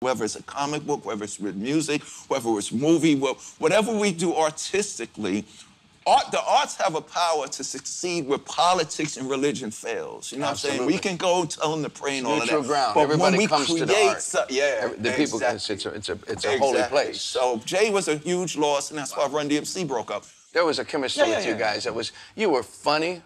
Whether it's a comic book, whether it's with music, whether it's movie, whatever we do artistically, the arts have a power to succeed where politics and religion fails. You know Absolutely. What I'm saying? We can go tell them to pray and all of that. Ground. But everybody when comes we create, to the, art, yeah, the people, exactly. It's a holy place. So Jay was a huge loss, and that's why Run DMC broke up. There was a chemistry with you guys that was. You were funny.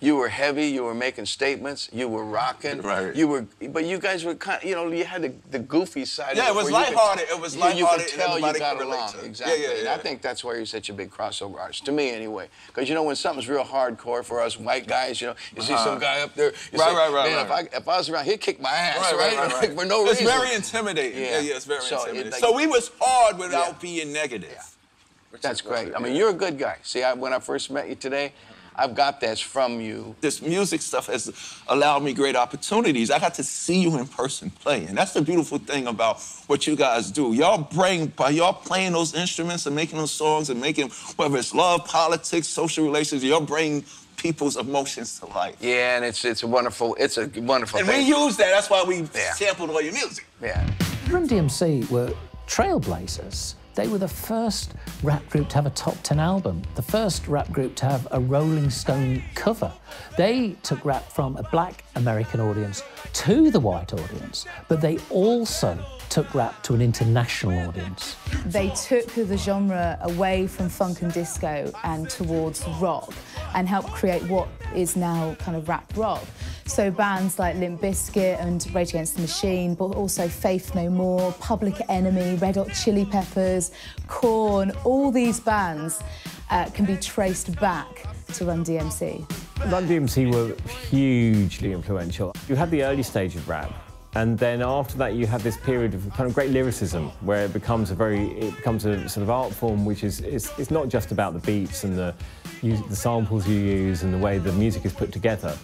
You were heavy. You were making statements. You were rocking. Right. You were, but you guys were kind. You know, you had the goofy side. Yeah, of it was lighthearted. It was lighthearted. You could tell you got along. Exactly. Yeah, yeah, yeah. And I think that's where you're such a big crossover artist, to me anyway. Because you know, when something's real hardcore for us white guys, you know, you see some guy up there. You right, say, right, right, man, right. If I was around, he'd kick my ass. Right. For no reason. It's very intimidating. Yeah, yeah, it's very intimidating. Like, so we was hard without being negative. Yeah. That's great. I mean, you're a good guy. See, when I first met you today, I've got that from you. This music stuff has allowed me great opportunities. I got to see you in person playing. That's the beautiful thing about what you guys do. Y'all bring, by y'all playing those instruments and making those songs and making, whether it's love, politics, social relations, y'all bring people's emotions to life. Yeah, and it's a wonderful and thing. And we use that. That's why we sampled all your music. Yeah. Run DMC were trailblazers. They were the first rap group to have a top 10 album, the first rap group to have a Rolling Stone cover. They took rap from a black American audience to the white audience, but they also took rap to an international audience. They took the genre away from funk and disco and towards rock and helped create what is now kind of rap rock. So bands like Limp Bizkit and Rage Against the Machine, but also Faith No More, Public Enemy, Red Hot Chili Peppers, Korn, all these bands can be traced back to Run DMC. Run DMC were hugely influential. You had the early stage of rap, and then after that you had this period of kind of great lyricism where it becomes a sort of art form which is it's not just about the beats and the samples you use and the way the music is put together,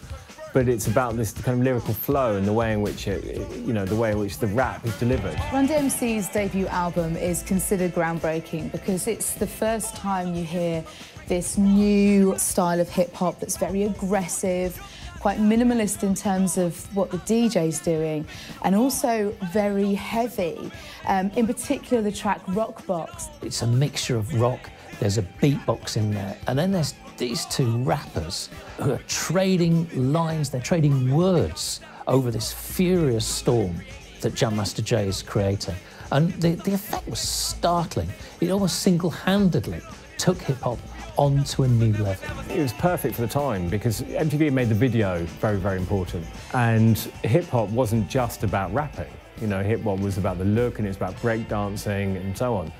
but it's about this kind of lyrical flow and the way in which the way in which the rap is delivered. Run DMC's debut album is considered groundbreaking because it's the first time you hear this new style of hip-hop that's very aggressive, quite minimalist in terms of what the DJ's doing, and also very heavy, in particular the track Rock Box. It's a mixture of rock, there's a beatbox in there, and then there's these two rappers who are trading lines, they're trading words over this furious storm that Jam Master Jay is creating. And the effect was startling. It almost single-handedly took hip-hop onto a new level. It was perfect for the time because MTV made the video very, very important. And hip-hop wasn't just about rapping. You know, hip-hop was about the look and it's about breakdancing and so on.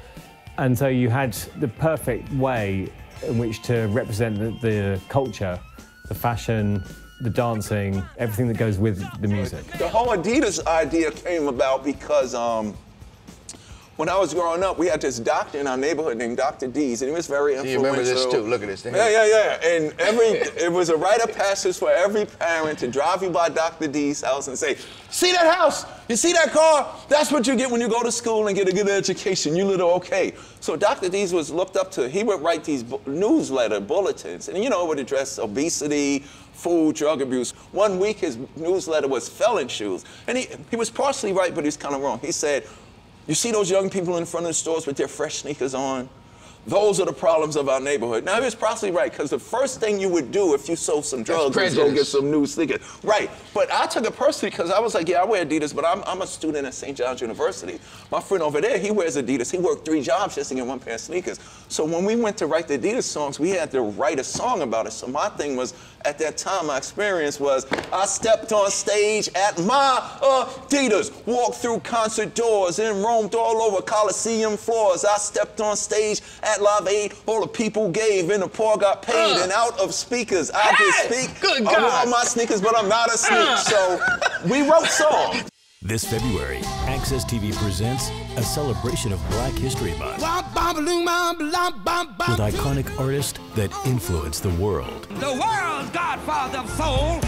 And so you had the perfect way in which to represent the culture, the fashion, the dancing, everything that goes with the music. The whole Adidas idea came about because when I was growing up, we had this doctor in our neighborhood named Dr. D's, and he was very influential. You remember this too? Look at this. Yeah. And it was a rite of passage for every parent to drive you by Dr. D's house and say, "See that house? You see that car? That's what you get when you go to school and get a good education. You little okay." So Dr. D's was looked up to. He would write these newsletter bulletins, and you know, it would address obesity, food, drug abuse. One week, his newsletter was felon shoes, and he was partially right, but he was kind of wrong. He said, "You see those young people in front of the stores with their fresh sneakers on? Those are the problems of our neighborhood." Now, he was probably right, because the first thing you would do if you sold some drugs was go get some new sneakers. Right, but I took it personally, because I was like, yeah, I wear Adidas, but I'm a student at St. John's University. My friend over there, he wears Adidas. He worked 3 jobs just to get 1 pair of sneakers. So when we went to write the Adidas songs, we had to write a song about it. So my thing was, at that time, my experience was, I stepped on stage at my Adidas, walked through concert doors and roamed all over Coliseum floors. I stepped on stage at Live Aid, all the people gave and the poor got paid, and out of speakers I could speak. Good God. I wore my sneakers, but I'm not a sneak. So we wrote songs. This February, AXS TV presents a celebration of Black History Month with iconic artists that influenced the world. The world's godfather of soul.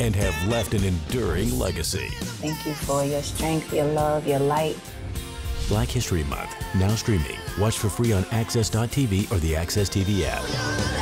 And have left an enduring legacy. Thank you for your strength, your love, your light. Black History Month, now streaming. Watch for free on AXS.TV or the AXS TV app.